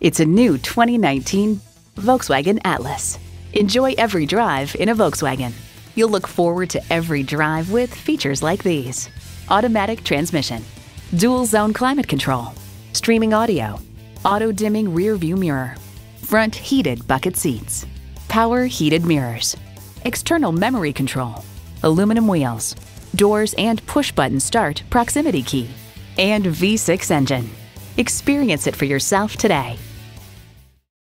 It's a new 2019 Volkswagen Atlas. Enjoy every drive in a Volkswagen. You'll look forward to every drive with features like these: automatic transmission, dual zone climate control, streaming audio, auto dimming rear view mirror, front heated bucket seats, power heated mirrors, external memory control, aluminum wheels, doors and push button start proximity key, and V6 engine. Experience it for yourself today.